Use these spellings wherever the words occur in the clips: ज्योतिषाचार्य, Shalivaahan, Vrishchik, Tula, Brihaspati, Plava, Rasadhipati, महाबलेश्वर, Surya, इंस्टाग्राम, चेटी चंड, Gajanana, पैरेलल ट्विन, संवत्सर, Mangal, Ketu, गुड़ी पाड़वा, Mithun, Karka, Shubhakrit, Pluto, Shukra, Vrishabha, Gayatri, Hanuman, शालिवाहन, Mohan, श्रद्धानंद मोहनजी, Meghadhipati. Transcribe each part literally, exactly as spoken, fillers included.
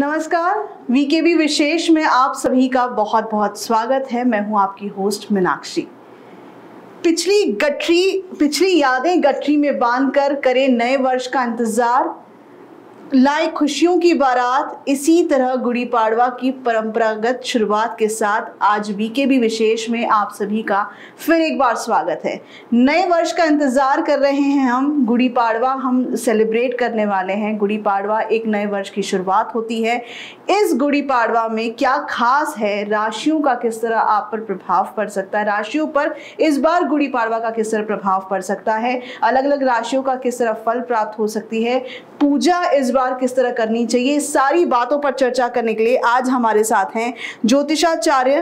नमस्कार, वीकेबी विशेष में आप सभी का बहुत बहुत स्वागत है। मैं हूं आपकी होस्ट मीनाक्षी। पिछली गठरी पिछली यादें गठरी में बांधकर करे नए वर्ष का इंतजार, लाए खुशियों की बारात। इसी तरह गुड़ी पाड़वा की परंपरागत शुरुआत के साथ आज वीकेबी विशेष में आप सभी का फिर एक बार स्वागत है। नए वर्ष का इंतज़ार कर रहे हैं हम। गुड़ी पाड़वा हम सेलिब्रेट करने वाले हैं। गुड़ी पाड़वा एक नए वर्ष की शुरुआत होती है। इस गुड़ी पाड़वा में क्या खास है, राशियों का किस तरह आप पर प्रभाव पड़ सकता है, राशियों पर इस बार गुड़ी पाड़वा का किस तरह प्रभाव पड़ सकता है, अलग अलग राशियों का किस तरह फल प्राप्त हो सकती है, पूजा इस बार किस तरह करनी चाहिए, सारी बातों पर चर्चा करने के लिए आज हमारे साथ हैं ज्योतिषाचार्य,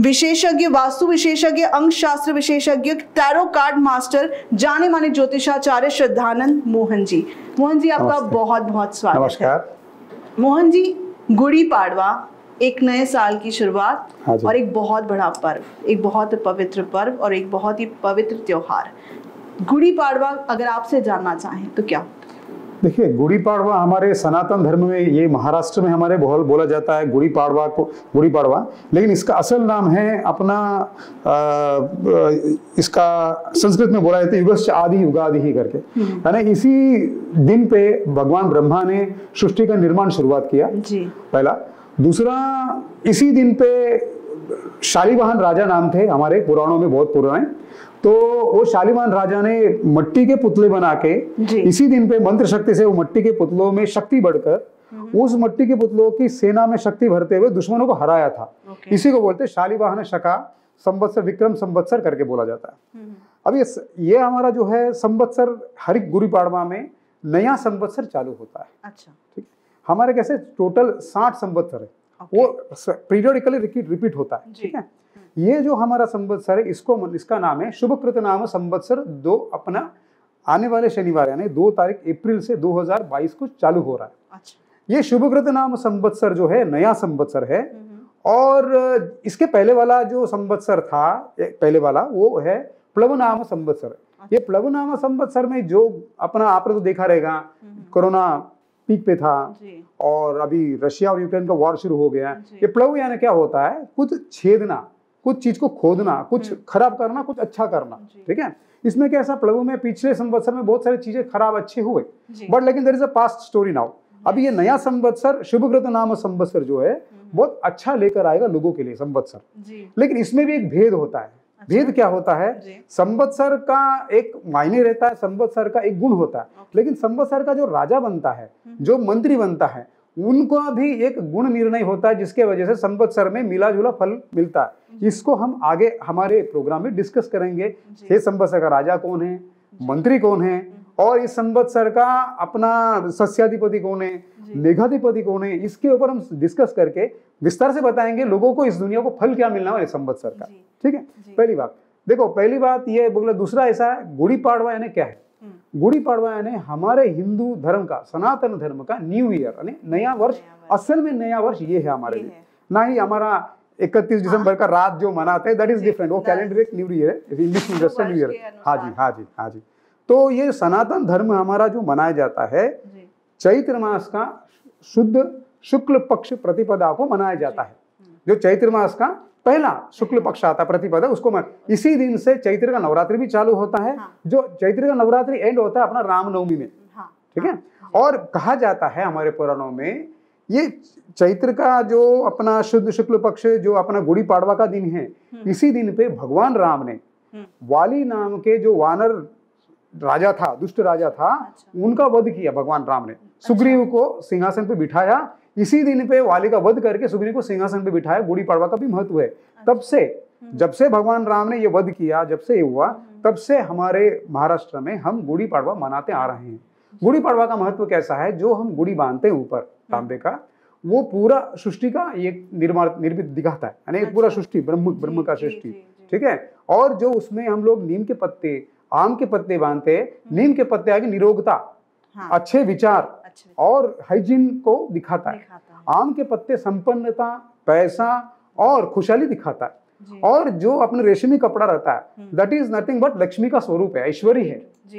विशेषज्ञ, वास्तु विशेषज्ञ, अंक शास्त्र विशेषज्ञ, टैरो कार्ड मास्टर, जाने माने ज्योतिषाचार्य श्रद्धानंद मोहन जी। मोहन जी, आपका बहुत बहुत स्वागत। नमस्कार मोहन जी। गुड़ी पाड़वा एक नए साल की शुरुआत और एक बहुत बड़ा पर्व, एक बहुत पवित्र पर्व और एक बहुत ही पवित्र त्योहार। गुड़ी पाड़वा अगर आपसे जानना चाहें तो क्या? देखिए, गुड़ी पाड़वा हमारे सनातन धर्म में, ये महाराष्ट्र में हमारे बहुत बोला जाता है गुड़ी पाड़वा को, गुड़ी पाड़वा। लेकिन इसका असल नाम है अपना आ, इसका संस्कृत में बोला जाता है युगश्च आदि युगादि ही करके, है ना। इसी दिन पे भगवान ब्रह्मा ने सृष्टि का निर्माण शुरुआत किया जी। पहला। दूसरा, इसी दिन पे शालिवाहन राजा नाम थे हमारे पुराणों में, बहुत पुराने, तो वो शालिवाहन राजा ने मट्टी के पुतले बना के इसी दिन पे मंत्र शक्ति से वो मट्टी के पुतलों में शक्ति बढ़कर उस मट्टी के पुतलों की सेना में शक्ति भरते हुए दुश्मनों को हराया था। इसी को बोलते शालिवाहन शका संवत्सर विक्रम संवत्सर करके बोला जाता है। अब ये ये हमारा जो है संवत्सर, हर गुड़ी पाड़वा में नया संवत्सर चालू होता है। अच्छा, ठीक। हमारे कैसे टोटल साठ संवत्सर है, वो पीरियडिकली रिपीट होता है, ठीक है। ये जो हमारा संवत्सर है, इसको इसका नाम है शुभकृत नाम संवत्सर दो। अपना आने वाले शनिवार यानी दो तारीख अप्रैल से दो हज़ार बाईस को चालू हो रहा है। अच्छा। ये शुभकृत नाम संवत्सर जो है नया संवत्सर है, और इसके पहले वाला जो संवत्सर था, पहले वाला वो है प्लव नाम संवत्सर। ये प्लव नाम संवत्सर में जो अपना आपने तो देखा रहेगा, कोरोना पीक पे था और अभी रशिया और यूक्रेन का वॉर शुरू हो गया है। ये प्लव यानी क्या होता है, कुछ छेदना, कुछ चीज को खोदना, कुछ खराब करना, कुछ अच्छा करना, ठीक है। इसमें कैसा, प्लव में पिछले संवत्सर में बहुत सारी चीजें खराब अच्छे हुए, बट लेकिन there is a past story now. अभी ये नया संवत्सर शुभकृत नाम संवत्सर जो है बहुत अच्छा लेकर आएगा लोगों के लिए संवत्सर। लेकिन इसमें भी एक भेद होता है। भेद क्या होता है, संवत्सर का एक मायने रहता है, संवत्सर का एक गुण होता है, लेकिन संवत्सर का जो राजा बनता है, जो मंत्री बनता है, उनको भी एक गुण निर्णय होता है, जिसके वजह से संवत्सर में मिला जुला फल मिलता है। इसको हम आगे हमारे प्रोग्राम में डिस्कस करेंगे। ये संवत्सर का राजा कौन है, मंत्री कौन है, और इस संवत्सर का अपना सस्याधिपति कौन है, मेघाधिपति कौन है, इसके ऊपर हम डिस्कस करके विस्तार से बताएंगे लोगों को इस दुनिया को फल क्या मिलना है संवत्सर का, ठीक है। पहली बात देखो, पहली बात ये बोला। दूसरा ऐसा है, गुड़ी पाड़वा यानी क्या है? गुड़ी पाड़वा यानी हमारे हिंदू धर्म का, सनातन धर्म का न्यू ईयर यानी नया वर्ष। असल में नया वर्ष ये है हमारे लिए, ना ही हमारा इकतीस दिसंबर का रात जो मनाते हैं, दैट इज डिफरेंट। वो कैलेंडर एक न्यू ईयर है, इंग्लिश वेस्टर्न न्यू ईयर। हाँ जी, हाँ जी, हाँ जी। तो ये सनातन धर्म हमारा जो मनाया जाता है, चैत्र मास का शुद्ध शुक्ल पक्ष प्रतिपदा को मनाया जाता है। जो चैत्र मास का पहला शुक्ल पक्ष आता है प्रतिपदा, उसको मन इसी दिन से चैत्र का नवरात्रि भी चालू होता है। हाँ। जो चैत्र का नवरात्रि एंड होता है अपना रामनवमी में, ठीक है। हाँ। और कहा जाता है हमारे पुराणों में, ये चैत्र का जो अपना शुद्ध शुक्ल पक्ष जो अपना गुड़ी पाड़वा का दिन है, इसी दिन पे भगवान राम ने वाली नाम के जो वानर राजा था, दुष्ट राजा था, अच्छा। उनका वध किया भगवान राम ने। अच्छा। सुग्रीव को सिंहासन पे बिठाया, इसी दिन पे वाली का वध करके सुग्रीव को सिंहासन पे बिठाया। गुड़ी पाड़वा का भी महत्व है। अच्छा। तब से, जब से भगवान राम ने ये वध किया, जब से ये हुआ, तब से हमारे महाराष्ट्र में हम गुड़ी पाड़वा मनाते आ रहे हैं। गुड़ी पाड़वा का महत्व कैसा है, जो हम गुड़ी बांधते हैं ऊपर तांबे का, वो पूरा सृष्टि का ये निर्माण निर्मित दिखाता है, यानी पूरा सृष्टि ब्रह्म ब्रह्म का सृष्टि, ठीक है। और जो उसमें हम लोग नीम के पत्ते, आम के पत्ते बांधते, नीम के पत्ते आगे निरोगता, हाँ, अच्छे विचार, अच्छे और हाइजीन को दिखाता, दिखाता है। आम के पत्ते संपन्नता, पैसा और खुशहाली दिखाता है। और जो अपने रेशमी कपड़ा रहता है, that is nothing but Lakshmi का स्वरूप है, ऐश्वर्य है,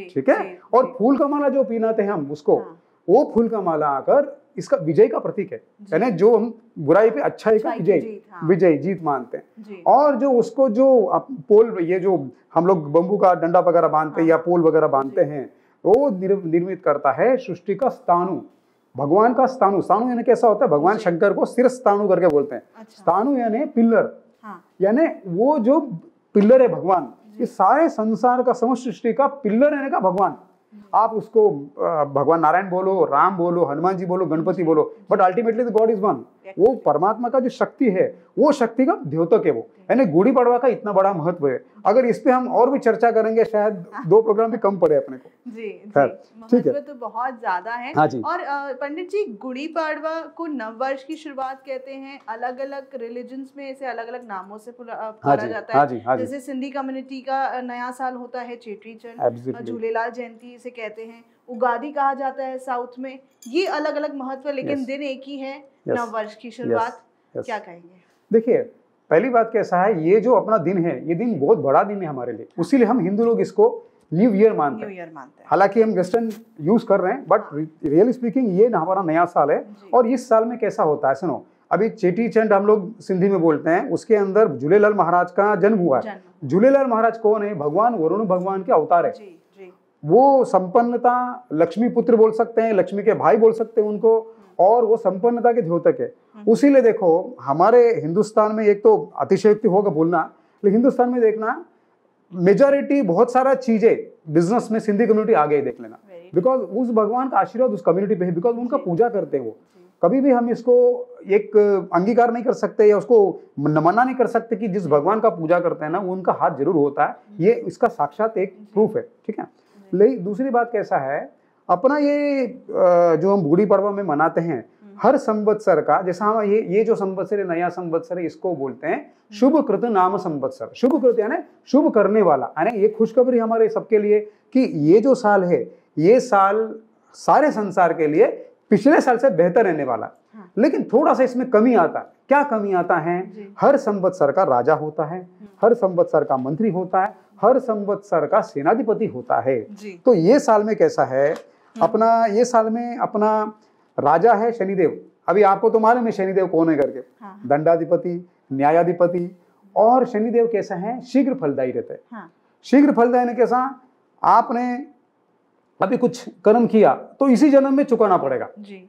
ठीक है। और फूल का माला जो पहनाते हैं हम उसको, हाँ, वो फूल का माला आकर इसका विजय का प्रतीक है, यानी जो हम बुराई पे अच्छाई का विजय जीत, हाँ। विजय जीत मानते हैं। और जो उसको जो पोल, ये जो हम लोग बंबू का डंडा वगैरह बांधते हैं, हाँ। या पोल वगैरह बांधते हैं, वो निर्मित करता है सृष्टि का स्थानु, भगवान का स्थानु। स्थानु यानी कैसा होता है, भगवान शंकर को सिर स्थानु करके बोलते हैं। स्थानु यानी पिल्लर, यानी वो जो पिल्लर है भगवान, ये सारे संसार का समस्त सृष्टि का पिल्लर यानी का भगवान। आप उसको भगवान नारायण बोलो, राम बोलो, हनुमान जी बोलो, गणपति बोलो, but ultimately the god is one. वो परमात्मा का जो शक्ति है, वो शक्ति का द्योतक है वो। यानी गुड़ी पड़वा का इतना बड़ा महत्व है। अगर इस पे हम और भी चर्चा करेंगे, शायद दो प्रोग्राम भी कम पड़े अपने को। जी, ठीक है, तो बहुत ज्यादा है। हाँ जी। और पंडित जी, गुड़ी पड़वा को नव वर्ष की शुरुआत कहते हैं। अलग अलग रिलीजन्स में इसे अलग अलग नामों से पुकारा जाता है। जैसे सिंधी कम्युनिटी का नया साल होता है चेटी चंड, झूलेलाल जयंती से कहते हैं, उगादी कहा जाता है साउथ में। ये अलग अलग महत्व, लेकिन yes. दिन एक ही है, yes. नव वर्ष की शुरुआत, yes. yes. क्या कहेंगे? देखिए, पहली बात कैसा है, ये जो अपना दिन है, ये दिन बहुत बड़ा दिन है हमारे लिए। उसी लिए हम हिंदू लोग इसको न्यू ईयर मानते हैं। हालांकि हम वेस्टर्न यूज कर रहे हैं, बट रियल स्पीकिंग ये हमारा नया साल है। और इस साल में कैसा होता है, सुनो, अभी चेटी चंड हम लोग सिंधी में बोलते हैं, उसके अंदर झूलेलाल महाराज का जन्म हुआ है। झूलेलाल महाराज कौन है? भगवान वरुण भगवान के अवतार है। वो संपन्नता, लक्ष्मी पुत्र बोल सकते हैं, लक्ष्मी के भाई बोल सकते हैं उनको, और वो संपन्नता के द्योतक है। उसी लिए देखो, हमारे हिंदुस्तान में, एक तो अतिशयोक्ति होगा बोलना, लेकिन हिंदुस्तान में देखना मेजॉरिटी बहुत सारा चीजें बिजनेस में सिंधी कम्युनिटी आ गई, देख लेना, बिकॉज उस भगवान का आशीर्वाद उस कम्युनिटी पे है, बिकॉज उनका पूजा करते हैं वो। कभी भी हम इसको एक अंगीकार नहीं कर सकते या उसको मना नहीं कर सकते कि जिस भगवान का पूजा करते हैं ना, उनका हाथ जरूर होता है। ये इसका साक्षात एक प्रूफ है, ठीक है। लेकिन दूसरी बात कैसा है, अपना ये जो हम गुड़ी पड़वा में मनाते हैं, हर संवत्सर का, जैसा हम ये ये जो संवत्सर है, नया संवत्सर है, इसको बोलते हैं शुभकृत नाम संवत्सर। शुभकृत यानी शुभ करने वाला, यानी ये खुशखबरी हमारे सबके लिए कि ये जो साल है, ये साल सारे संसार के लिए पिछले साल से बेहतर रहने वाला। लेकिन थोड़ा सा इसमें कमी आता है। क्या कमी आता है? हर संवत्सर का राजा होता है, हर संवत्सर का मंत्री होता है, हर संवत्सर का सेनाधिपति होता है। तो ये साल में कैसा है, अपना ये साल में अपना राजा है शनिदेव। अभी आपको तो मालूम है शनिदेव कौन है करके, हाँ। दंडाधिपति, न्यायाधिपति। और शनिदेव कैसा है, शीघ्र फलदायी रहते हैं। हाँ। शीघ्र फलदायी ने कैसा, आपने अभी कुछ कर्म किया तो इसी जन्म में चुकाना पड़ेगा,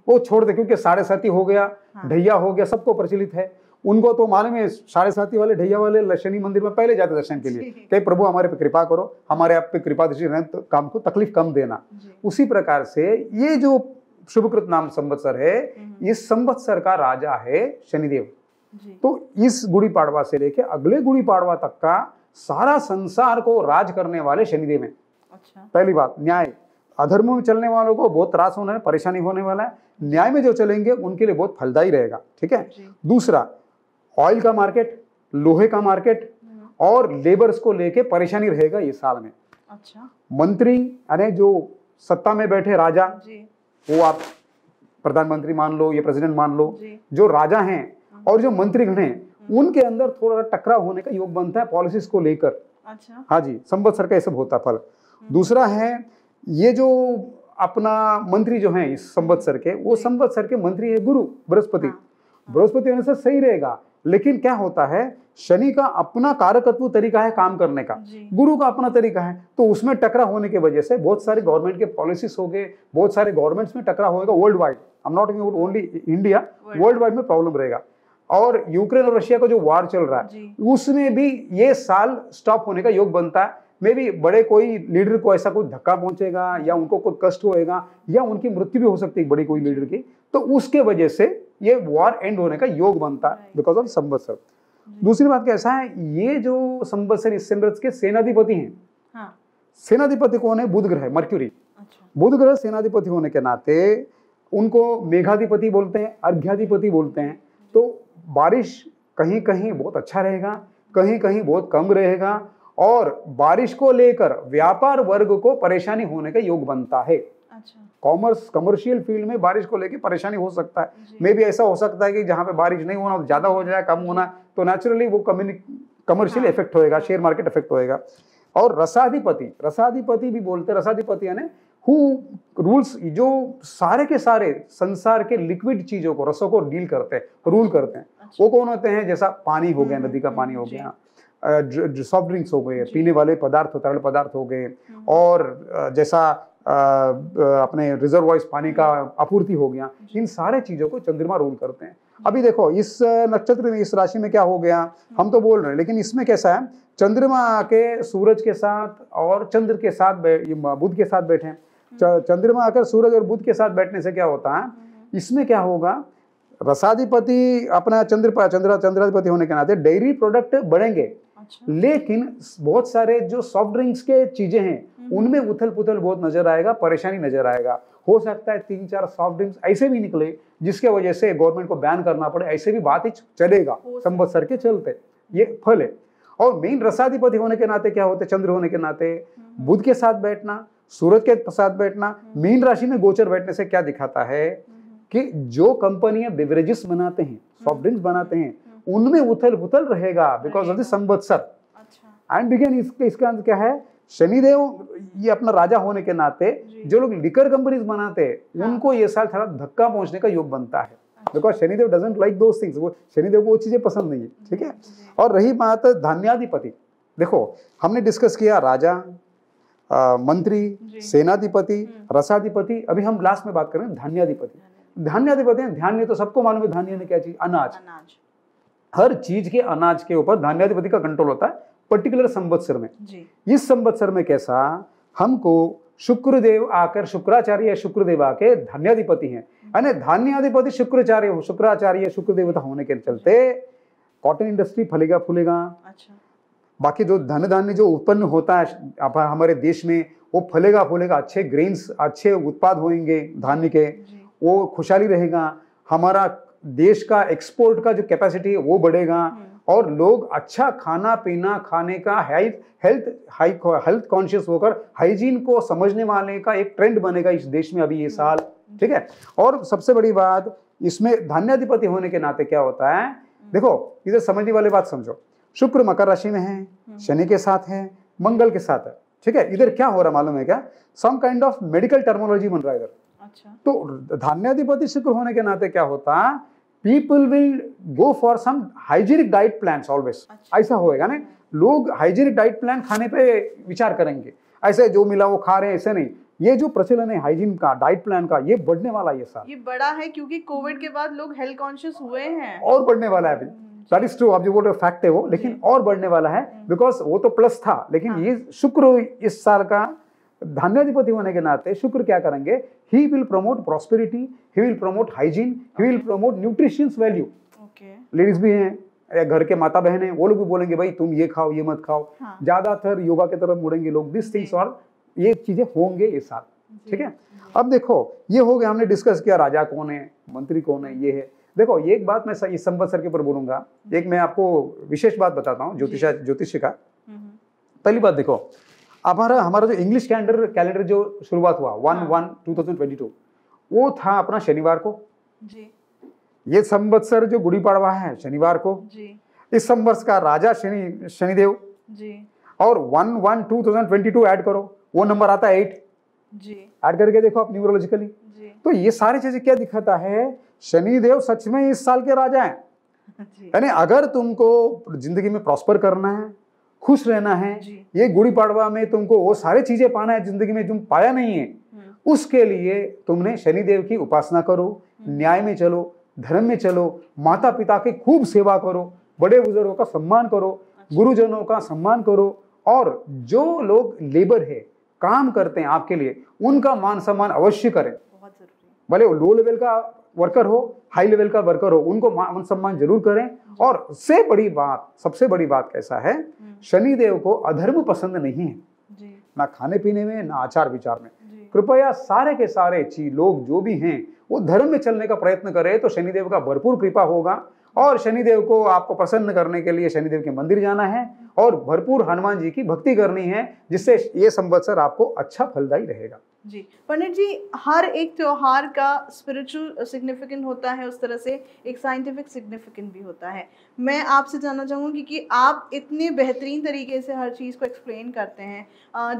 वो छोड़ दे, क्योंकि साढ़े साथी हो गया, ढैया हो गया, सबको प्रचलित है। उनको तो मालूम है, साढ़े साथी वाले, ढैया वाले शनि मंदिर में पहले जाते दर्शन के लिए कि प्रभु हमारे पे कृपा करो, हमारे आप पे कृपा दृष्टि रहे, तो काम को तकलीफ कम देना। उसी प्रकार से ये जो शुभकृत नाम संवत्सर है, इस संवत्सर का राजा है शनिदेव। तो इस गुड़ी पाड़वा से लेके अगले गुड़ी पाड़वा तक का सारा संसार को राज करने वाले शनिदेव है। पहली बात, न्याय, अधर्म में चलने वालों को बहुत त्रास होना है, परेशानी होने वाला है। न्याय में जो चलेंगे उनके लिए बहुत फलदायी रहेगा, ठीक है। दूसरा, ऑयल का मार्केट, लोहे का मार्केट और लेबर्स को लेके परेशानी रहेगा ये साल में। अच्छा। मंत्री यानी जो सत्ता में बैठे राजा जी, वो आप प्रधानमंत्री मान लो या प्रेसिडेंट मान लो, जो राजा हैं और जो मंत्रीगण हैं, उनके अंदर थोड़ा टकराव होने का योग बनता है पॉलिसीज को लेकर। अच्छा। हाँ जी, संवत्सर का ये सब होता फल। दूसरा है, ये जो अपना मंत्री जो हैं इस संवत्सर के, वो संवत्सर के मंत्री है गुरु बृहस्पति। बृहस्पति होने से सही रहेगा, लेकिन क्या होता है, शनि का अपना कारकत्व तरीका है काम करने का, गुरु का अपना तरीका है। तो उसमें टकरा होने की वजह से बहुत सारे गवर्नमेंट के पॉलिसीज हो गए, बहुत सारे गवर्नमेंट्स में टकरा होगा world wide. I am not talking about only India, world wide में प्रॉब्लम रहेगा। और यूक्रेन और रशिया का जो वार चल रहा है, उसमें भी ये साल स्टॉप होने का योग बनता है। मे भी बड़े कोई लीडर को ऐसा कोई धक्का पहुंचेगा या उनको कोई कष्ट होएगा या उनकी मृत्यु भी हो सकती है बड़ी कोई लीडर की, तो उसके वजह से ये वॉर एंड होने का योग बनता है बिकॉज ऑफ संवत्सर। दूसरी बात कैसा है, ये जो संवत्सर, इस संवत्सर के सेनाधिपति हैं। हाँ। सेनाधिपति कौन है? बुध ग्रह, मर्क्यूरी। अच्छा। बुध ग्रह सेनाधिपति होने के नाते उनको मेघाधिपति बोलते हैं, अर्घ्याधिपति बोलते हैं। तो बारिश कहीं कहीं बहुत अच्छा रहेगा, कहीं कहीं बहुत कम रहेगा, और बारिश को लेकर व्यापार वर्ग को परेशानी होने का योग बनता है। अच्छा। कॉमर्स, कमर्शियल फील्ड में बारिश को लेकर परेशानी हो सकता है। मे भी ऐसा हो सकता है कि जहाँ पे बारिश नहीं होना, ज्यादा हो जाए, कम होना, तो नेचुरली वो कमर्शियल हाँ। इफेक्ट होएगा, शेयर मार्केट इफेक्ट होएगा। और रसाधिपति, रसाधिपति भी बोलते हैं, रसाधिपति यानी हु रूल्स, जो सारे के सारे संसार के लिक्विड चीजों को, रसों को डील करते हैं, रूल करते हैं। अच्छा। वो कौन होते हैं? जैसा पानी हो गया, नदी का पानी हो गया, सॉफ्ट ड्रिंक्स हो गए, पीने वाले पदार्थ, तरल पदार्थ हो गए, और जैसा आ, अपने रिजर्वायर्स पानी का आपूर्ति हो गया, इन सारे चीजों को चंद्रमा रूल करते हैं। अभी देखो इस नक्षत्र में, इस राशि में क्या हो गया, हम तो बोल रहे हैं, लेकिन इसमें कैसा है, चंद्रमा आके सूरज के साथ और चंद्र के साथ, बुध के साथ बैठे। चंद्रमा आकर सूरज और बुध के साथ बैठने से क्या होता है, इसमें क्या होगा, रसाधिपति अपना चंद्र चंद्रा चंद्राधिपति होने के नाते डेयरी प्रोडक्ट बढ़ेंगे। अच्छा। लेकिन बहुत सारे जो सॉफ्ट ड्रिंक्स के चीजें हैं उनमें उथल पुथल बहुत नजर आएगा, परेशानी नजर आएगा। हो सकता है तीन चार सॉफ्ट ड्रिंक्स ऐसे भी निकले जिसके वजह से गवर्नमेंट को बैन करना पड़े, ऐसे भी बात ही चलेगा संवत्सर के चलते, ये फल है। और मेन रसाधिपति होने के नाते क्या होते, चंद्र होने के नाते बुध के साथ बैठना, सूरज के साथ बैठना, मीन राशि में गोचर बैठने से क्या दिखाता है कि जो कंपनियां बेवरेजेस बनाते हैं, सॉफ्ट ड्रिंक्स बनाते हैं, उनमें उथल पुथल रहेगा बिकॉज ऑफ द संवत्सर। एंड बिगेन इसके इसका अंत क्या है, शनिदेव ये अपना राजा होने के नाते जो लोग लिकर कंपनीज बनाते हैं उनको ये साल थोड़ा धक्का पहुंचने का योग बनता है, because Shanidev doesn't like those things, वो शनिदेव को वो चीजें पसंद नहीं है। ठीक है। और रही बात धन्याधिपति, देखो हमने डिस्कस किया राजा, आ, मंत्री, सेनाधिपति, रसाधिपति, अभी हम लास्ट में बात करें धन्याधिपति। धान्याधिपति, धान्य तो सबको मालूम है, धान्य ने क्या चीज, अनाज, अनाज। हर चीज के अनाज के ऊपर धान्याधिपति का कंट्रोल होता है पर्टिकुलर संवत्सर में। जी। इस संवत्सर में कैसा, हमको शुक्रदेव आकर, शुक्राचार्य शुक्रदेव आके धान्याधिपति हैं, यानी धान्याधिपति शुक्राचार्य शुक्राचार्य शुक्रदेवता होने के चलते कॉटन इंडस्ट्री फलेगा फूलेगा। अच्छा। बाकी जो धन धान्य जो उत्पन्न होता है हमारे देश में वो फलेगा फूलेगा, अच्छे ग्रेन्स, अच्छे उत्पाद होंगे धान्य के, वो खुशहाली रहेगा, हमारा देश का एक्सपोर्ट का जो कैपेसिटी है वो बढ़ेगा, और लोग अच्छा खाना पीना खाने का, हेल्थ हेल्थ कॉन्शियस होकर हाइजीन को समझने वाले का एक ट्रेंड बनेगा इस देश में अभी ये साल। ठीक है। और सबसे बड़ी बात इसमें धन्याधिपति होने के नाते क्या होता है, देखो इधर समझने वाली बात समझो, शुक्र मकर राशि में है, शनि के साथ है, मंगल के साथ है। ठीक है। इधर क्या हो रहा मालूम है क्या, some kind of medical terminology बन रहा है इधर। अच्छा। तो धान्याधिपति शुक्र होने के नाते क्या होता, people will go for some hygienic diet plans always. ऐसा होएगा ना, लोग हाइजीनिक डाइट प्लान खाने पे विचार करेंगे, ऐसे जो मिला वो खा रहे हैं ऐसे नहीं। ये जो प्रचलन है हाइजीन का, डाइट प्लान का, ये बढ़ने वाला है, ये साल ये बड़ा है, क्योंकि कोविड के बाद लोग हेल्थ कॉन्शियस हुए हैं और बढ़ने वाला है। दैट इज ट्रू, आप जो बोल रहे हो फैक्ट है वो, लेकिन और बढ़ने वाला है बिकॉज वो तो प्लस था, लेकिन हाँ। ये शुक्र इस साल का धान्याधिपति होने के नाते शुक्र क्या करेंगे, he will promote prosperity, he will promote hygiene, he will promote nutritions value. Okay. Ladies भी हैं, घर के माता बहन हैं, वो लोग भी बोलेंगे भाई तुम ये खाओ ये मत खाओ। हाँ। ज्यादातर योगा की तरफ मुड़ेंगे लोग, दिस थिंग्स और ये चीजें होंगे ये साल। ठीक है। अब देखो ये हो गया, हमने डिस्कस किया राजा कौन है, मंत्री कौन है, ये है। देखो एक बात मैं इस संवत्सर के ऊपर बोलूंगा, एक मैं आपको विशेष बात बताता हूँ ज्योतिषा ज्योतिष का। पहली बात देखो, हमारा हमारा जो इंग्लिश कैलेंडर कैलेंडर जो शुरुआत हुआ one one two thousand twenty two वो था अपना शनिवार को। जी। ये संवत्सर जो गुड़ी पड़वा है शनिवार को। जी। इस संवत्सर का राजा शनि शनिदेव। जी। और one one two thousand twenty two add करो, वो नंबर आता है एट। जी। ऐड करके देखो आप न्यूरोलॉजिकली। जी। तो ये सारी चीजें क्या दिखाता है, शनिदेव सच में इस साल के राजा है। यानी अगर तुमको जिंदगी में प्रॉस्पर करना है, खुश रहना है, ये गुड़ी पड़वा में तुमको वो सारी चीजें पाना है जिंदगी में तुम पाया नहीं है, उसके लिए तुमने शनिदेव की उपासना करो, न्याय में चलो, धर्म में चलो, माता पिता की खूब सेवा करो, बड़े बुजुर्गों का सम्मान करो, गुरुजनों का सम्मान करो, और जो लोग लेबर है काम करते हैं आपके लिए उनका मान सम्मान अवश्य करें, भले वो लो लेवल का वर्कर हो हाई लेवल का वर्कर हो, उनको मान सम्मान जरूर करें। और से बड़ी बात, सबसे बड़ी बात कैसा है, शनिदेव को अधर्म पसंद नहीं है, ना खाने पीने में ना आचार विचार में। कृपया सारे के सारे चीज लोग जो भी हैं वो धर्म में चलने का प्रयत्न करें तो शनिदेव का भरपूर कृपा होगा। और शनिदेव को आपको प्रसन्न करने के लिए शनिदेव के मंदिर जाना है और भरपूर हनुमान जी की भक्ति करनी है, जिससे ये संवत्सर आपको अच्छा फलदायी रहेगा। जी पंडित जी, हर एक त्योहार का स्पिरिचुअल सिग्निफिकेंट होता है, उस तरह से एक साइंटिफिक सिग्निफिकेंट भी होता है। मैं आपसे जानना चाहूँगी कि आप इतने बेहतरीन तरीके से हर चीज़ को एक्सप्लेन करते हैं,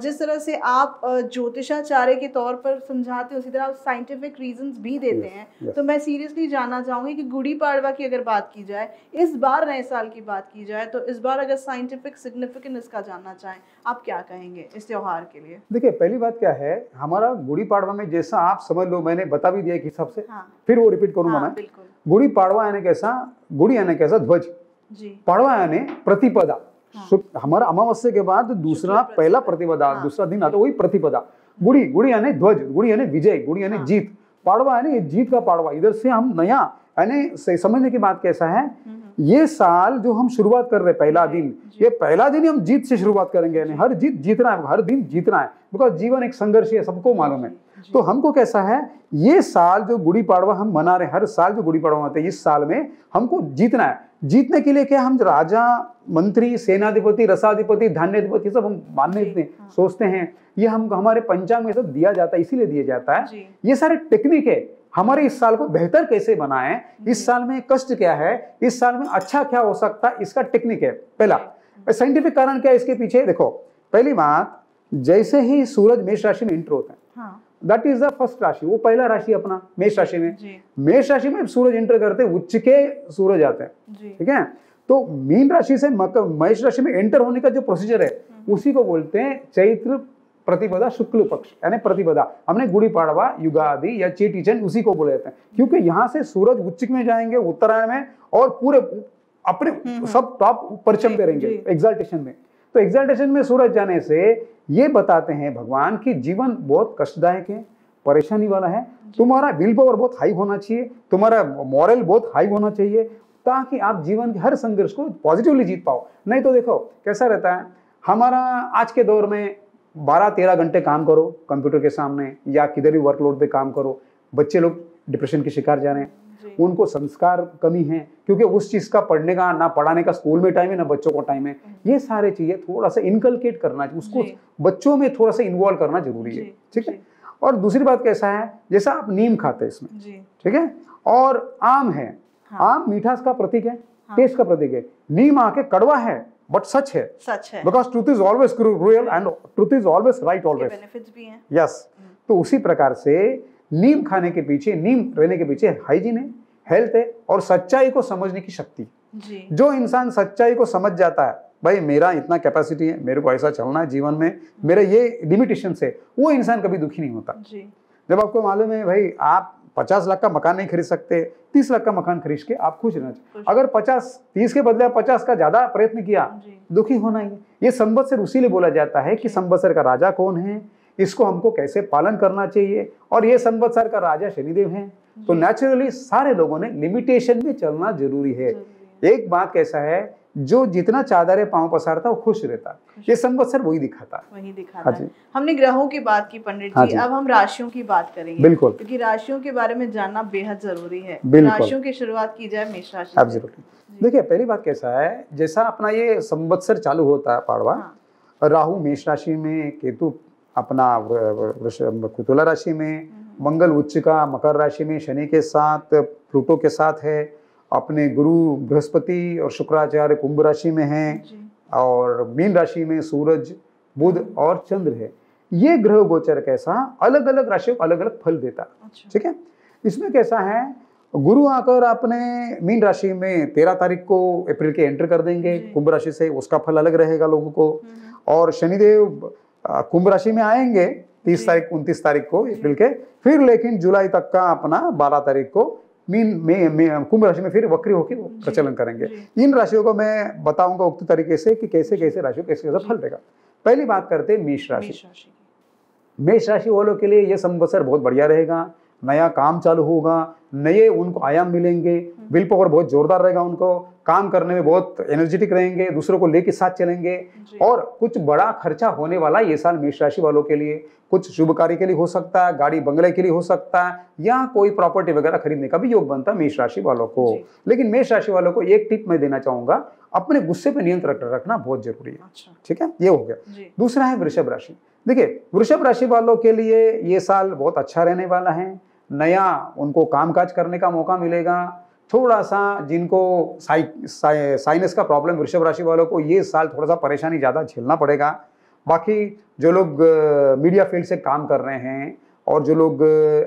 जिस तरह से आप ज्योतिषाचार्य के तौर पर समझाते हो उसी तरह आप साइंटिफिक रीजंस भी देते हैं। yes, yes. तो मैं सीरियसली जानना चाहूँगी कि गुड़ी पाड़वा की अगर बात की जाए, इस बार नए साल की बात की जाए, तो इस बार अगर साइंटिफिक सिग्निफिकेंट इसका जानना चाहें, आप क्या कहेंगे इस त्यौहार के लिए? देखिए, पहली बात क्या है, हमारा गुड़ी पाड़वा में जैसा आप समझ लो मैंने बता भी दिया कि सबसे हाँ, फिर वो रिपीट करूंगा हाँ, मैं गुड़ी पाड़वा यानी कैसा, गुड़ी यानी कैसा ध्वज, पाड़वा यानी प्रतिपदा हाँ, हमारा अमावस्या के बाद दूसरा पहला प्रतिपदा हाँ, दूसरा दिन आता वही प्रतिपदा। गुड़ी गुड़ी यानी ध्वज, गुड़ी यानी विजय, गुड़ी यानी हाँ, जीत, पाड़वा यानी जीत का पाड़वा। इधर से हम नया यानी समझने की बात कैसा है, ये साल जो हम शुरुआत कर रहे हैं पहला दिन, ये पहला दिन हम जीत से शुरुआत करेंगे, यानी हर जीत जीतना है, हर दिन जीतना है, बिकॉज जीवन एक संघर्ष है, सबको मालूम है। तो हमको कैसा है, ये साल जो गुड़ी पाड़वा हम मना रहे हैं, हर साल जो गुड़ी पाड़वा मनाते हैं, इस साल में हमको जीतना है। जीतने के लिए क्या हम राजा, मंत्री, सेनाधिपति, रसाधिपति, धान्याधिपति सब हम मानने इतने सोचते हैं, ये हम हमारे पंचांग में सब दिया जाता है, इसीलिए दिया जाता है। ये सारे टेक्निक है हमारे इस साल को बेहतर कैसे बनाएं, इस साल में कष्ट क्या है, इस साल में अच्छा क्या हो सकता है, इसका टेक्निक है। पहला साइंटिफिक कारण क्या है इसके पीछे, देखो पहली बात, जैसे ही सूरज मेष राशि में एंटर होता है, दैट इज द फर्स्ट राशि, वो पहला राशि अपना मेष राशि में, मेष राशि में सूरज एंटर करते उच्च के सूरज आते हैं, ठीक है। तो मीन राशि से मेष राशि में एंटर होने का जो प्रोसीजर है उसी को बोलते हैं चैत्र प्रतिपदा शुक्ल पक्ष यानी प्रतिपदा। हमने गुड़ी पाड़वा, युगादि या चेटी चंड उसी को बोले जाते हैं, क्योंकि यहाँ से सूरज उच्चिक में जाएंगे, उत्तरायण में, और पूरे अपने सब टॉप परचम पे रहेंगे एक्साल्टेशन में। तो एक्साल्टेशन में सूरज जाने से ये बताते हैं भगवान कि जीवन बहुत कष्टदायक है, परेशानी वाला है, तुम्हारा विल पावर बहुत हाई होना चाहिए, तुम्हारा मॉरल बहुत हाई होना चाहिए, ताकि आप जीवन के हर संघर्ष को पॉजिटिवली जीत पाओ। नहीं तो देखो कैसा रहता है हमारा आज के दौर में, बारह तेरह घंटे काम करो कंप्यूटर के सामने या किधर भी वर्कलोड पे काम करो, बच्चे लोग डिप्रेशन के शिकार जा रहे हैं, उनको संस्कार कमी है, क्योंकि उस चीज़ का पढ़ने का ना पढ़ाने का स्कूल में टाइम है ना बच्चों को टाइम है। ये सारे चीज़ें थोड़ा सा इनकलकेट करना चाहिए, उसको बच्चों में थोड़ा सा इन्वॉल्व करना जरूरी है, ठीक है। और दूसरी बात कैसा है, जैसा आप नीम खाते हैं इसमें, ठीक है, और आम है, आम मिठास का प्रतीक है, टेस्ट का प्रतीक है, नीम आके कड़वा है बट सच है, सच है, because truth is always real and truth is always right always, benefits भी हैं, यस। तो उसी प्रकार से नीम खाने के पीछे, नीम रहने के पीछे हाइजीन है, हेल्थ है और सच्चाई को समझने की शक्ति। जी। जो इंसान सच्चाई को समझ जाता है, भाई मेरा इतना कैपेसिटी है, मेरे को ऐसा चलना है जीवन में, मेरे ये लिमिटेशन है, वो इंसान कभी दुखी नहीं होता। जी। जब आपको मालूम है भाई आप पचास लाख का मकान नहीं खरीद सकते, तीस लाख का मकान खरीद के आप खुश रहना चाहिए। अगर पचास तीस के बदले पचास का ज्यादा प्रयत्न किया, दुखी होना ही। ये संवत्सर उसीलिए बोला जाता है कि संवत्सर का राजा कौन है, इसको हमको कैसे पालन करना चाहिए, और ये संवत्सर का राजा शनिदेव है। तो नेचुरली सारे लोगों ने लिमिटेशन में चलना जरूरी है। एक बात कैसा है, जो जितना चादर पांव पसारता वो खुश रहता, ये संवत्सर वही दिखाता वही दिखाता है। हमने ग्रहों की बात की पंडित जी, अब हम राशियों की बात करेंगे, बिल्कुल, क्योंकि राशियों के बारे में जानना बेहद जरूरी है। राशियों की शुरुआत की जाए मेष राशि। देखिए पहली बात कैसा है, जैसा अपना ये संवत्सर चालू होता है पाड़वा, राहु मेष राशि में, केतु अपना तुला राशि में, मंगल उच्च का मकर राशि में, शनि के साथ प्लूटो के साथ है, अपने गुरु बृहस्पति और शुक्राचार्य कुंभ राशि में हैं, और मीन राशि में सूरज, बुध और चंद्र है। ये ग्रह गोचर कैसा अलग अलग राशियों को अलग अलग फल देता, ठीक है। इसमें कैसा है, गुरु आकर अपने मीन राशि में तेरह तारीख को अप्रैल के एंटर कर देंगे कुंभ राशि से, उसका फल अलग रहेगा लोगों को। और शनिदेव कुंभ राशि में आएंगे तीस तारीख उनतीस तारीख को अप्रैल के, फिर लेकिन जुलाई तक का अपना बारह तारीख को मीन में, में कुंभ राशि में फिर वक्री होकर प्रचलन करेंगे। इन राशियों को मैं बताऊंगा उक्त तरीके से कि कैसे कैसे राशियों कैसे कैसे फल देगा। पहली बात करते हैं मेष राशि। मेष राशि वालों के लिए यह संवत्सर बहुत बढ़िया रहेगा, नया काम चालू होगा, नए उनको आयाम मिलेंगे, विल पावर बहुत जोरदार रहेगा, उनको काम करने में बहुत एनर्जेटिक रहेंगे, दूसरों को लेके साथ चलेंगे और कुछ बड़ा खर्चा होने वाला ये साल मेष राशि वालों के लिए, कुछ शुभ कार्य के लिए हो सकता है, गाड़ी बंगले के लिए हो सकता है या कोई प्रॉपर्टी वगैरह खरीदने का भी योग बनता है मेष राशि वालों को। लेकिन मेष राशि वालों को एक टिप मैं देना चाहूंगा, अपने गुस्से पर नियंत्रण रखना बहुत जरूरी है। ठीक है, ये हो गया। दूसरा है वृषभ राशि। देखिए वृषभ राशि वालों के लिए ये साल बहुत अच्छा रहने वाला है। नया उनको कामकाज करने का मौका मिलेगा। थोड़ा सा जिनको साइ, साइ, साइनस का प्रॉब्लम, वृषभ राशि वालों को ये साल थोड़ा सा परेशानी ज़्यादा झेलना पड़ेगा। बाकी जो लोग मीडिया फील्ड से काम कर रहे हैं और जो लोग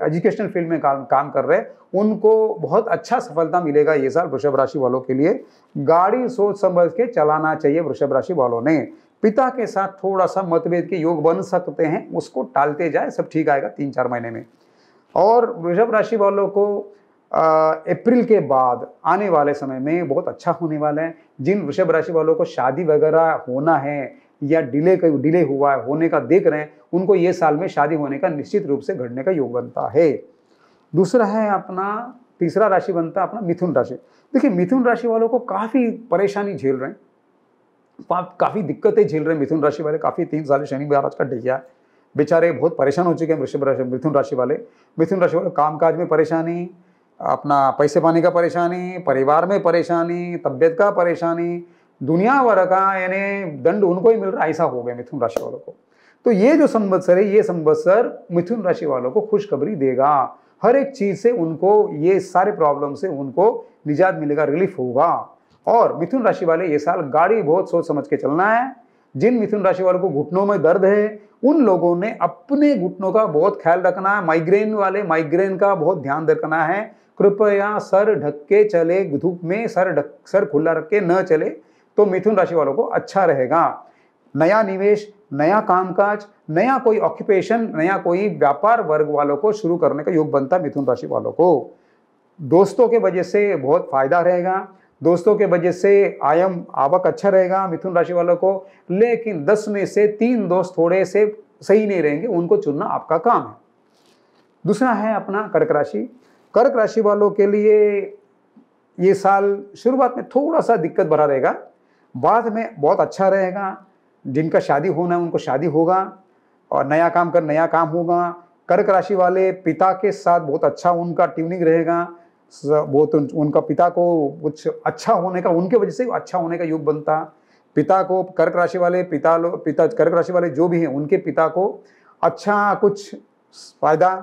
एजुकेशनल फील्ड में काम काम कर रहे हैं उनको बहुत अच्छा सफलता मिलेगा ये साल वृषभ राशि वालों के लिए। गाड़ी सोच समझ के चलाना चाहिए वृषभ राशि वालों ने। पिता के साथ थोड़ा सा मतभेद के योग बन सकते हैं, उसको टालते जाए, सब ठीक आएगा तीन चार महीने में। और वृषभ राशि वालों को अप्रैल के बाद आने वाले समय में बहुत अच्छा होने वाला है। जिन वृषभ राशि वालों को शादी वगैरह होना है या डिले का डिले हुआ है होने का देख रहे हैं, उनको ये साल में शादी होने का निश्चित रूप से घटने का योग बनता है। दूसरा है अपना तीसरा राशि बनता है अपना मिथुन राशि। देखिए मिथुन राशि वालों को काफ़ी परेशानी झेल रहे हैं, काफ़ी दिक्कतें झेल रहे हैं मिथुन राशि वाले। काफ़ी तीन साल शनि महाराज का ढैया है, बेचारे बहुत परेशान हो चुके हैं वृषभ राशि मिथुन राशि वाले। मिथुन राशि वाले कामकाज में परेशानी, अपना पैसे पाने का परेशानी, परिवार में परेशानी, तबियत का परेशानी, दुनिया भर का यानी दंड उनको ही मिल रहा है, ऐसा हो गया मिथुन राशि वालों को। तो ये जो संवत्सर है ये संवत्सर मिथुन राशि वालों को खुशखबरी देगा। हर एक चीज़ से उनको, ये सारे प्रॉब्लम से उनको निजात मिलेगा, रिलीफ होगा। और मिथुन राशि वाले ये साल गाड़ी बहुत सोच समझ के चलना है। जिन मिथुन राशि वालों को घुटनों में दर्द है उन लोगों ने अपने घुटनों का बहुत ख्याल रखना है। माइग्रेन वाले माइग्रेन का बहुत ध्यान रखना है। कृपया सर ढक के चले, धूप में सर ढक सर खुला रख के न चले तो मिथुन राशि वालों को अच्छा रहेगा। नया निवेश, नया कामकाज, नया कोई ऑक्यूपेशन, नया कोई व्यापार वर्ग वालों को शुरू करने का योग बनता है मिथुन राशि वालों को। दोस्तों के वजह से बहुत फायदा रहेगा, दोस्तों के वजह से आयम आवक अच्छा रहेगा मिथुन राशि वालों को। लेकिन दस में से तीन दोस्त थोड़े से सही नहीं रहेंगे, उनको चुनना आपका काम है। दूसरा है अपना कर्क राशि। कर्क राशि वालों के लिए ये साल शुरुआत में थोड़ा सा दिक्कत भरा रहेगा, बाद में बहुत अच्छा रहेगा। जिनका शादी होना है उनको शादी होगा और नया काम कर नया काम होगा। कर्क राशि वाले पिता के साथ बहुत अच्छा उनका ट्यूनिंग रहेगा, बहुत उनका पिता को कुछ अच्छा होने का, उनके वजह से अच्छा होने का योग बनता। पिता को कर्क राशि वाले पिता लोग पिता कर्क राशि वाले जो भी हैं उनके पिता को अच्छा कुछ फायदा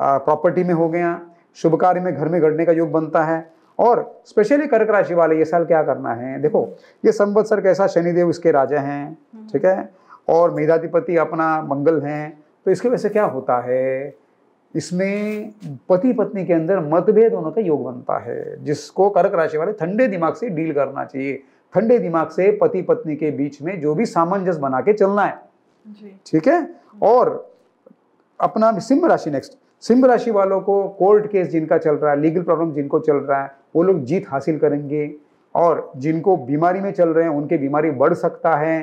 प्रॉपर्टी में हो गया, शुभ कार्य में घर में घटने का योग बनता है। और स्पेशली कर्क राशि वाले ये साल क्या करना है, देखो ये संवत्सर कैसा, शनिदेव इसके राजा हैं, ठीक है, और मेघाधिपति अपना मंगल हैं, तो इसकी वजह से क्या होता है, इसमें पति पत्नी के अंदर मतभेद होने का योग बनता है, जिसको कर्क राशि वाले ठंडे दिमाग से डील करना चाहिए। ठंडे दिमाग से पति पत्नी के बीच में जो भी सामंजस्य बना के चलना है, ठीक है। और अपना सिंह राशि नेक्स्ट। सिंह राशि वालों को कोर्ट केस जिनका चल रहा है, लीगल प्रॉब्लम जिनको चल रहा है वो लोग जीत हासिल करेंगे। और जिनको बीमारी में चल रहे हैं उनकी बीमारी बढ़ सकता है।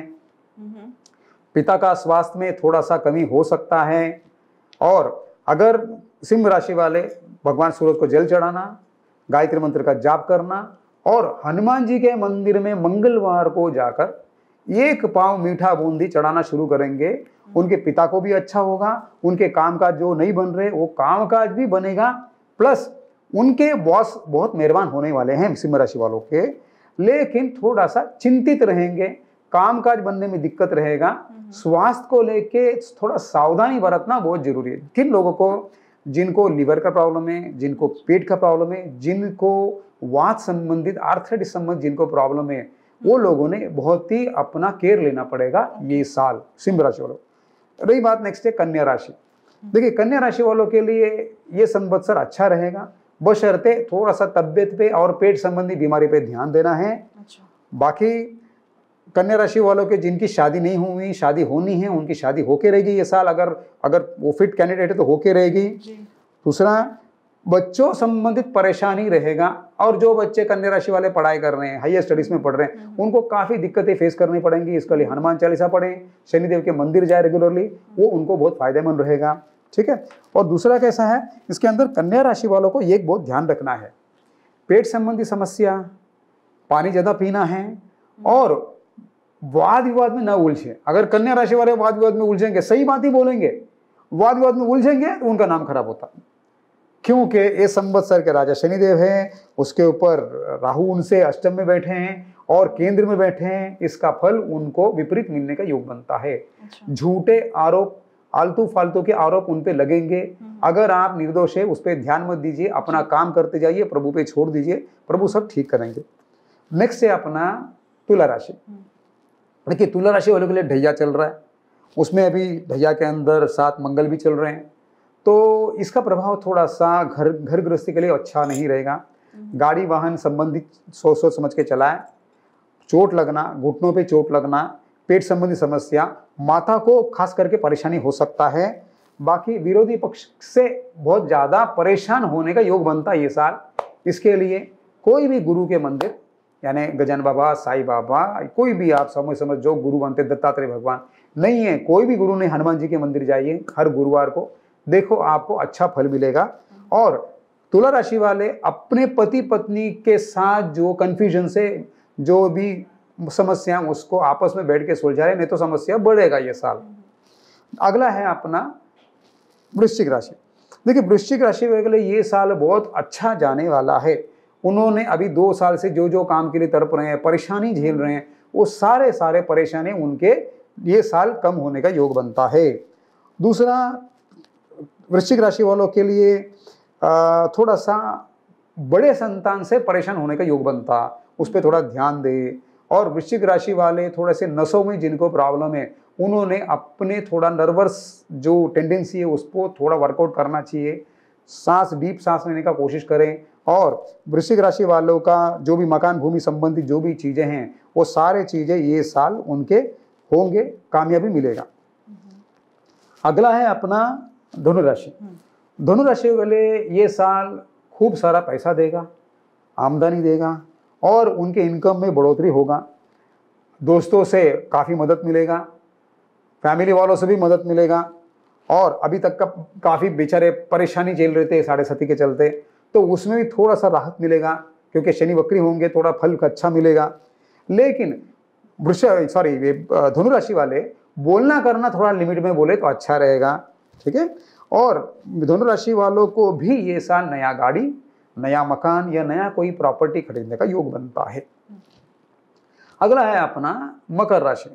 पिता का स्वास्थ्य में थोड़ा सा कमी हो सकता है। और अगर सिंह राशि वाले भगवान सूरज को जल चढ़ाना, गायत्री मंत्र का जाप करना और हनुमान जी के मंदिर में मंगलवार को जाकर एक पाव मीठा बूंदी चढ़ाना शुरू करेंगे, उनके पिता को भी अच्छा होगा, उनके कामकाज जो नहीं बन रहे वो कामकाज भी बनेगा, प्लस उनके बॉस बहुत मेहरबान होने वाले हैं सिंह राशि वालों के। लेकिन थोड़ा सा चिंतित रहेंगे, कामकाज बनने में दिक्कत रहेगा। स्वास्थ्य को लेके थोड़ा सावधानी बरतना बहुत जरूरी है। किन लोगों को, जिनको लीवर का प्रॉब्लम है, जिनको पेट का प्रॉब्लम है, जिनको वात संबंधित आर्थराइटिस संबंधित जिनको प्रॉब्लम है, वो लोगों ने बहुत ही अपना केयर लेना पड़ेगा ये साल सिंह राशि वालों। रही बात नेक्स्ट है कन्या राशि। देखिए कन्या राशि वालों के लिए ये संवत्सर अच्छा रहेगा, बशर्ते थोड़ा सा तबियत पे और पेट संबंधी बीमारी पे ध्यान देना है। अच्छा। बाकी कन्या राशि वालों के जिनकी शादी नहीं हुई, शादी होनी है, उनकी शादी होके रहेगी ये साल, अगर अगर वो फिट कैंडिडेट है तो होके रहेगी। दूसरा बच्चों संबंधित परेशानी रहेगा। और जो बच्चे कन्या राशि वाले पढ़ाई कर रहे हैं, हायर स्टडीज में पढ़ रहे हैं, उनको काफ़ी दिक्कतें फेस करनी पड़ेंगी। इसके लिए हनुमान चालीसा पढ़ें, शनिदेव के मंदिर जाए रेगुलरली, वो उनको बहुत फायदेमंद रहेगा, ठीक है। और दूसरा कैसा है, इसके अंदर कन्या राशि वालों को एक बहुत ध्यान रखना है, पेट संबंधी समस्या, पानी ज्यादा पीना है और वाद विवाद में ना उलझे। अगर कन्या राशि वाले वाद विवाद में उलझेंगे, सही बात ही बोलेंगे, वाद विवाद में उलझेंगे तो उनका नाम खराब होता, क्योंकि ये संवत्सर के राजा शनिदेव हैं, उसके ऊपर राहु उनसे अष्टम में बैठे हैं और केंद्र में बैठे हैं, इसका फल उनको विपरीत मिलने का योग बनता है। झूठे आरोप, आलतू फालतू के आरोप उन पे लगेंगे। अगर आप निर्दोष है उस पर ध्यान मत दीजिए, अपना काम करते जाइए, प्रभु पे छोड़ दीजिए, प्रभु सब ठीक करेंगे। नेक्स्ट है अपना तुला राशि। देखिए तुला राशि वालों के लिए ढैया चल रहा है, उसमें अभी ढैया के अंदर सात मंगल भी चल रहे हैं, तो इसका प्रभाव थोड़ा सा घर घर गृहस्थी के लिए अच्छा नहीं रहेगा। गाड़ी वाहन संबंधित सोच सोच समझ के चलाएं। चोट लगना, घुटनों पे चोट लगना, पेट संबंधी समस्या, माता को खास करके परेशानी हो सकता है। बाकी विरोधी पक्ष से बहुत ज़्यादा परेशान होने का योग बनता है ये साल। इसके लिए कोई भी गुरु के मंदिर, यानी गजानन बाबा, साईं बाबा, कोई भी आप समझ समझ जो गुरु बनते, दत्तात्रेय भगवान नहीं है, कोई भी गुरु नहीं, हनुमान जी के मंदिर जाइए हर गुरुवार को, देखो आपको अच्छा फल मिलेगा। और तुला राशि वाले अपने पति पत्नी के साथ जो कन्फ्यूजन से जो भी समस्या, उसको आपस में बैठ के सुलझा रहे, नहीं तो समस्या बढ़ेगा ये साल। अगला है अपना वृश्चिक राशि। देखिए वृश्चिक राशि वाले ये साल बहुत अच्छा जाने वाला है। उन्होंने अभी दो साल से जो जो काम के लिए तड़प रहे हैं, परेशानी झेल रहे हैं, वो सारे सारे परेशानी उनके ये साल कम होने का योग बनता है। दूसरा, वृश्चिक राशि वालों के लिए थोड़ा सा बड़े संतान से परेशान होने का योग बनता, उस पर थोड़ा ध्यान दें। और वृश्चिक राशि वाले थोड़े से नसों में जिनको प्रॉब्लम है, उन्होंने अपने थोड़ा नर्वस जो टेंडेंसी है उसको थोड़ा वर्कआउट करना चाहिए, सांस डीप सांस लेने का कोशिश करें। और वृश्चिक राशि वालों का जो भी मकान भूमि संबंधी जो भी चीज़ें हैं, वो सारे चीज़ें ये साल उनके होंगे, कामयाबी मिलेगा। अगला है अपना धनु राशि। धनु राशि वाले ये साल खूब सारा पैसा देगा, आमदनी देगा और उनके इनकम में बढ़ोतरी होगा। दोस्तों से काफ़ी मदद मिलेगा, फैमिली वालों से भी मदद मिलेगा। और अभी तक का काफ़ी बेचारे परेशानी झेल रहे थे साढ़े सती के चलते, तो उसमें भी थोड़ा सा राहत मिलेगा, क्योंकि शनि वक्री होंगे, थोड़ा फल अच्छा मिलेगा। लेकिन वृष सॉरी धनु राशि वाले बोलना करना थोड़ा लिमिट में बोले तो अच्छा रहेगा, ठीक है। और धनु राशि वालों को भी ये साल नया गाड़ी, नया मकान या नया कोई प्रॉपर्टी खरीदने का योग बनता है। अगला है अपना मकर राशि।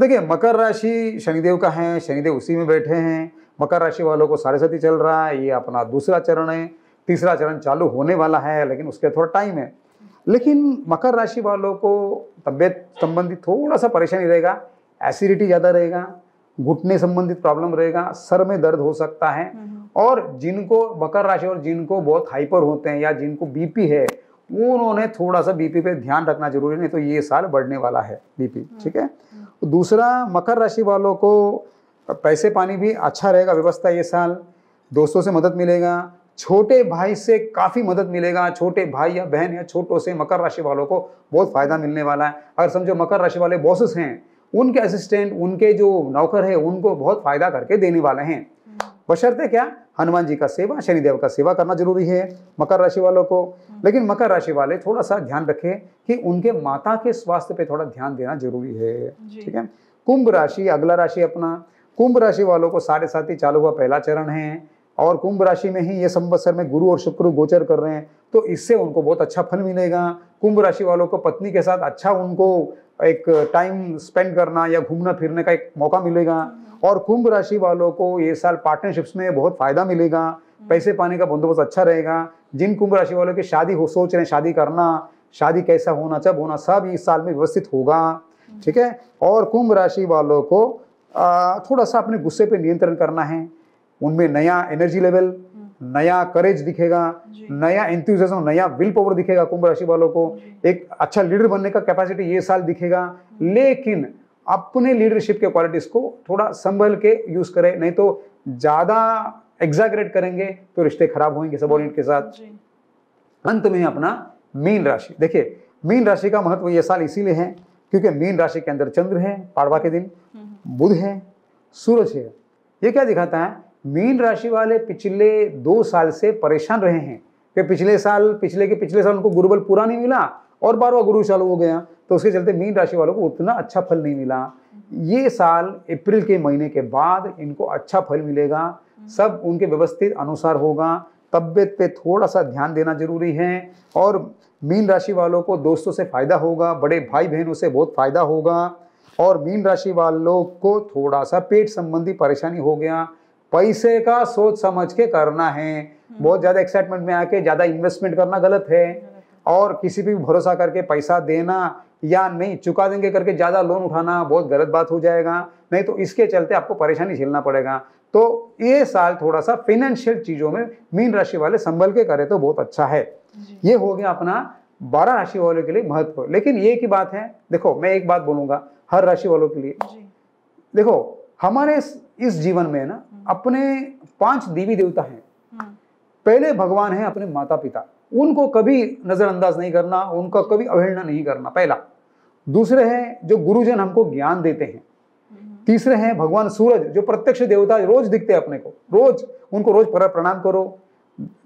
देखिए मकर राशि शनिदेव का है, शनिदेव उसी में बैठे हैं। मकर राशि वालों को साढ़े सती चल रहा है, ये अपना दूसरा चरण है, तीसरा चरण चालू होने वाला है, लेकिन उसके थोड़ा टाइम है। लेकिन मकर राशि वालों को तबियत संबंधी थोड़ा सा परेशानी रहेगा, एसिडिटी ज़्यादा रहेगा, घुटने संबंधित प्रॉब्लम रहेगा, सर में दर्द हो सकता है। और जिनको मकर राशि और जिनको बहुत हाइपर होते हैं या जिनको बीपी है, उन्होंने थोड़ा सा बीपी पे ध्यान रखना जरूरी, नहीं तो ये साल बढ़ने वाला है बीपी, ठीक है। दूसरा, मकर राशि वालों को पैसे पानी भी अच्छा रहेगा, व्यवस्था ये साल। दोस्तों से मदद मिलेगा, छोटे भाई से काफ़ी मदद मिलेगा, छोटे भाई या बहन या छोटों से मकर राशि वालों को बहुत फायदा मिलने वाला है। अगर समझो मकर राशि वाले बॉसेस हैं, उनके असिस्टेंट, उनके जो नौकर है, उनको बहुत फायदा करके देने वाले हैं। बशर्ते क्या, हनुमान जी का सेवा, शनिदेव का सेवा करना जरूरी है मकर राशि वालों को। लेकिन मकर राशि वाले थोड़ा सा ध्यान रखें कि उनके माता के स्वास्थ्य पे थोड़ा ध्यान देना जरूरी है, ठीक है। कुंभ राशि, अगला राशि अपना। कुंभ राशि वालों को साढ़े साती चालू हुआ पहला चरण है, और कुंभ राशि में ही ये संवत्सर में गुरु और शुक्र गोचर कर रहे हैं, तो इससे उनको बहुत अच्छा फल मिलेगा। कुंभ राशि वालों को पत्नी के साथ अच्छा उनको एक टाइम स्पेंड करना या घूमना फिरने का एक मौका मिलेगा। और कुंभ राशि वालों को ये साल पार्टनरशिप्स में बहुत फायदा मिलेगा, पैसे पाने का बंदोबस्त अच्छा रहेगा। जिन कुंभ राशि वालों की शादी हो सोच रहे हैं, शादी करना, शादी कैसा होना, जब होना, सब इस साल में व्यवस्थित होगा, ठीक है। और कुंभ राशि वालों को थोड़ा सा अपने गुस्से पर नियंत्रण करना है, उनमें नया एनर्जी लेवल, नया करेज दिखेगा, नया एंथुसियाज्म, नया विल पावर दिखेगा। कुंभ राशि वालों को एक अच्छा लीडर बनने का कैपेसिटी ये साल दिखेगा, लेकिन अपने लीडरशिप के क्वालिटीज को थोड़ा संभल के यूज करें, नहीं तो ज्यादा एग्जैगरेट करेंगे तो रिश्ते खराब होंगे सबॉर्डिनेट के साथ। अंत में अपना मीन राशि। देखिए मीन राशि का महत्व ये साल इसीलिए है क्योंकि मीन राशि के अंदर चंद्र है, पाड़वा के दिन बुध है, सूरज है। ये क्या दिखाता है, मीन राशि वाले पिछले दो साल से परेशान रहे हैं कि पिछले साल पिछले के पिछले साल उनको गुरुबल पूरा नहीं मिला और बारवा गुरु चालू हो गया, तो उसके चलते मीन राशि वालों को उतना अच्छा फल नहीं मिला। ये साल अप्रैल के महीने के बाद इनको अच्छा फल मिलेगा, सब उनके व्यवस्थित अनुसार होगा। तबियत पे थोड़ा सा ध्यान देना जरूरी है। और मीन राशि वालों को दोस्तों से फायदा होगा, बड़े भाई बहनों से बहुत फायदा होगा। और मीन राशि वालों को थोड़ा सा पेट संबंधी परेशानी हो गया, पैसे का सोच समझ के करना है। बहुत ज़्यादा एक्साइटमेंट में आके ज़्यादा इन्वेस्टमेंट करना गलत है, और किसी पे भी भरोसा करके पैसा देना या नहीं चुका देंगे करके ज़्यादा लोन उठाना बहुत गलत बात हो जाएगा, नहीं तो इसके चलते आपको परेशानी झेलना पड़ेगा। तो ये साल थोड़ा सा फाइनेंशियल चीज़ों में मीन राशि वाले संभल के करें तो बहुत अच्छा है। ये हो गया अपना बारह राशि वालों के लिए महत्व। लेकिन ये की बात है, देखो मैं एक बात बोलूँगा हर राशि वालों के लिए। देखो हमारे इस जीवन में ना अपने पांच देवी देवता हैं। पहले भगवान हैं अपने माता पिता, उनको कभी नजरअंदाज नहीं करना, उनका कभी अवहेलना नहीं करना पहला। दूसरे हैं जो गुरुजन हमको ज्ञान देते हैं। तीसरे हैं भगवान सूरज, जो प्रत्यक्ष देवता, रोज दिखते हैं अपने को, रोज उनको रोज प्रणाम करो,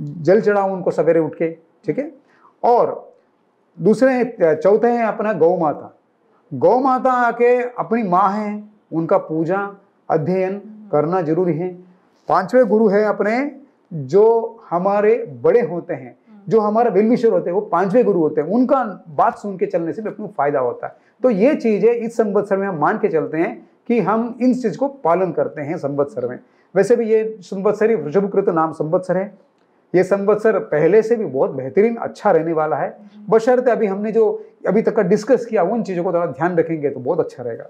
जल चढ़ाओ उनको सवेरे उठ के, ठीक है। और दूसरे चौथे हैं अपना गौ माता। गौ माता आके अपनी माँ है, उनका पूजा अध्ययन करना जरूरी है। पांचवें गुरु है अपने जो हमारे बड़े होते हैं, जो हमारे वेलविशर होते हैं, वो पांचवें गुरु होते हैं, उनका बात सुन के चलने से भी अपने फायदा होता है। तो ये चीजें इस संवत्सर में हम मान के चलते हैं कि हम इन चीज को पालन करते हैं संवत्सर में। वैसे भी ये संवत्सर ही वृषभकृत नाम संवत्सर है। ये संवत्सर पहले से भी बहुत बेहतरीन अच्छा रहने वाला है, बशर्ते अभी हमने जो अभी तक का डिस्कस किया उन चीजों को थोड़ा ध्यान रखेंगे तो बहुत अच्छा रहेगा।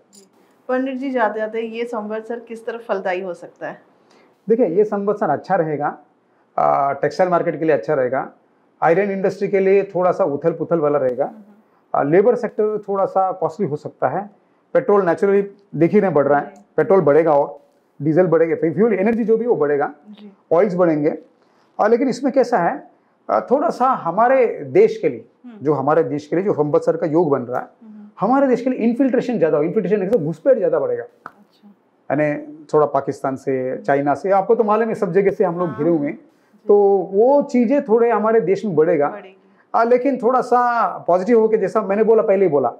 पंडित जी जाते जाते ये संवत्सर किस तरफ फलदायी हो सकता है? देखिए ये संवत्सर अच्छा रहेगा, टेक्सटाइल मार्केट के लिए अच्छा रहेगा, आयरन इंडस्ट्री के लिए थोड़ा सा उथल पुथल वाला रहेगा, लेबर सेक्टर थोड़ा सा कॉस्टली हो सकता है। पेट्रोल नेचुरली देख ही रहे बढ़ रहा है, पेट्रोल बढ़ेगा और डीजल बढ़ेगा, फ्यूल एनर्जी जो भी वो बढ़ेगा, ऑयल्स बढ़ेंगे। और लेकिन इसमें कैसा है, थोड़ा सा हमारे देश के लिए, जो हमारे देश के लिए जो संवत्सर का योग बन रहा है, हमारे देश के लिए इन्फिल्ट्रेशन ज़्यादा हो, इन्फिल्ट्रेशन तो घुसपैठ ज़्यादा बढ़ेगा। यानी अच्छा। थोड़ा पाकिस्तान से, चाइना से, आपको तो मालूम है सब जगह से हम लोग घिरे हुए हैं, तो वो चीज़ें थोड़े हमारे देश में बढ़ेगा। आ, लेकिन थोड़ा सा पॉजिटिव होकर, जैसा मैंने बोला पहले ही बोला,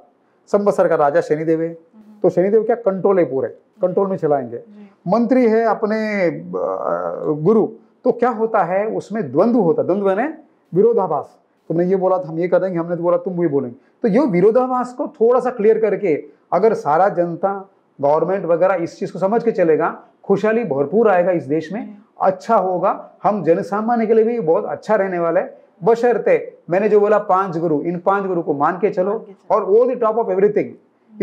संवत्सर का राजा शनिदेव है, तो शनिदेव क्या कंट्रोल है, पूरे कंट्रोल में चलाएंगे। मंत्री है अपने गुरु, तो क्या होता है उसमें द्वंद्व होता है, द्वंद्व यानी विरोधाभास। तुमने ये बोला तो हम ये करेंगे, हमने तो बोला तुम ये बोलेंगे, तो ये विरोधाभास को थोड़ा सा क्लियर करके अगर सारा जनता, गवर्नमेंट वगैरह इस चीज़ को समझ के चलेगा, खुशहाली भरपूर आएगा इस देश में, अच्छा होगा। हम जनसामान्य के लिए भी बहुत अच्छा रहने वाला है, बशर्ते मैंने जो बोला पांच गुरु, इन पांच गुरु को मान के चलो। और वो द टॉप ऑफ एवरीथिंग,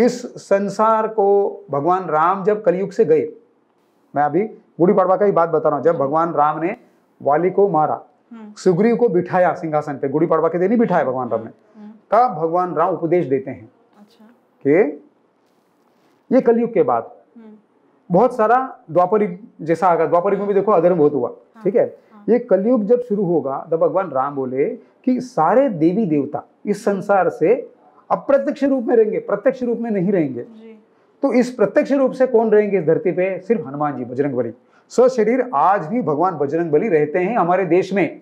इस संसार को भगवान राम जब कलयुग से गए, मैं अभी गुड़ी पड़वा का ही बात बता रहा हूँ, जब भगवान राम ने वाली को मारा, सुग्रीव को बिठाया सिंहासन पे, गुड़ी पड़वा के दिन ही बिठाया भगवान राम ने, तब भगवान राम उपदेश देते हैं कि ये कलयुग के बाद बहुत सारा द्वापर जैसा आगा, द्वापर में भी देखो अधर्म बहुत हुआ, ठीक है। ये कलयुग जब शुरू होगा तब भगवान राम बोले कि सारे देवी देवता इस संसार से अप्रत्यक्ष रूप में रहेंगे, प्रत्यक्ष रूप में नहीं रहेंगे। तो इस प्रत्यक्ष रूप से कौन रहेंगे इस धरती पे? सिर्फ हनुमान जी, बजरंग बली। सो शरीर आज भी भगवान बजरंग बली रहते हैं हमारे देश में।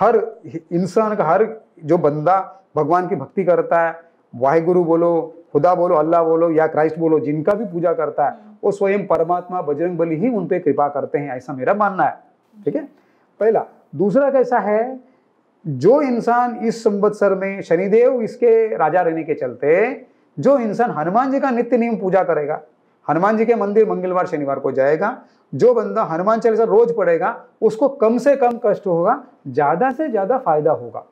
हर इंसान का, हर जो बंदा भगवान की भक्ति करता है, वाहेगुरु बोलो, खुदा बोलो, अल्लाह बोलो या क्राइस्ट बोलो, जिनका भी पूजा करता है वो स्वयं परमात्मा बजरंग बली ही उन पे कृपा करते हैं, ऐसा मेरा मानना है, ठीक है। पहला। दूसरा कैसा है, जो इंसान इस संवत्सर में शनिदेव इसके राजा रहने के चलते, जो इंसान हनुमान जी का नित्य नियम पूजा करेगा, हनुमान जी के मंदिर मंगलवार शनिवार को जाएगा, जो बंदा हनुमान चालीसा रोज पढ़ेगा, उसको कम से कम कष्ट होगा, ज्यादा से ज्यादा फायदा होगा।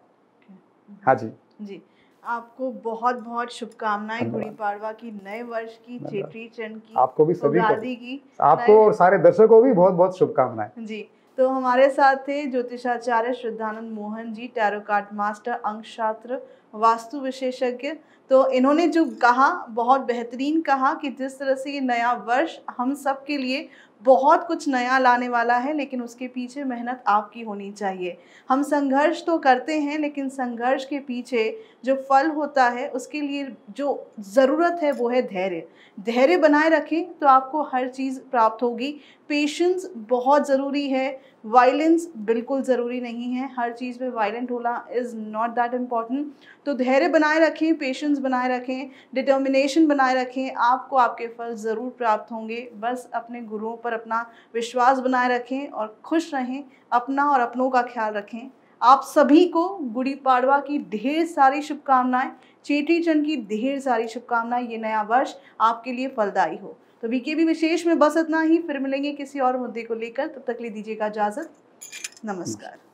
हाँ जी जी, आपको बहुत बहुत शुभकामनाएं गुड़ी पाड़वा की, नए वर्ष की, चेटी चंड की, आपको भी, सभी की, आपको और सारे दर्शकों भी बहुत बहुत शुभकामनाएं जी। तो हमारे साथ थे ज्योतिषाचार्य Shraddhanand Mohan ji, tarot card master, अंक शास्त्र, वास्तु विशेषज्ञ। तो इन्होंने जो कहा बहुत बेहतरीन कहा कि जिस तरह से ये नया वर्ष हम सब के लिए बहुत कुछ नया लाने वाला है, लेकिन उसके पीछे मेहनत आपकी होनी चाहिए। हम संघर्ष तो करते हैं, लेकिन संघर्ष के पीछे जो फल होता है उसके लिए जो ज़रूरत है वो है धैर्य। धैर्य बनाए रखें तो आपको हर चीज़ प्राप्त होगी। पेशेंस बहुत ज़रूरी है, वायलेंस बिल्कुल ज़रूरी नहीं है। हर चीज़ में वायलेंट होना इज़ नॉट दैट इम्पॉर्टेंट। तो धैर्य बनाए रखें, पेशेंस बनाए रखें, डिटर्मिनेशन बनाए रखें, आपको आपके फल ज़रूर प्राप्त होंगे। बस अपने गुरुओं पर अपना विश्वास बनाए रखें और खुश रहें, अपना और अपनों का ख्याल रखें। आप सभी को गुड़ी पाड़वा की ढेर सारी शुभकामनाएं, चेटी चंड की ढेर सारी शुभकामनाएं। ये नया वर्ष आपके लिए फलदायी हो। तो वीकेबी विशेष में बस इतना ही, फिर मिलेंगे किसी और मुद्दे को लेकर। तब तक ले दीजिएगा इजाज़त। नमस्कार।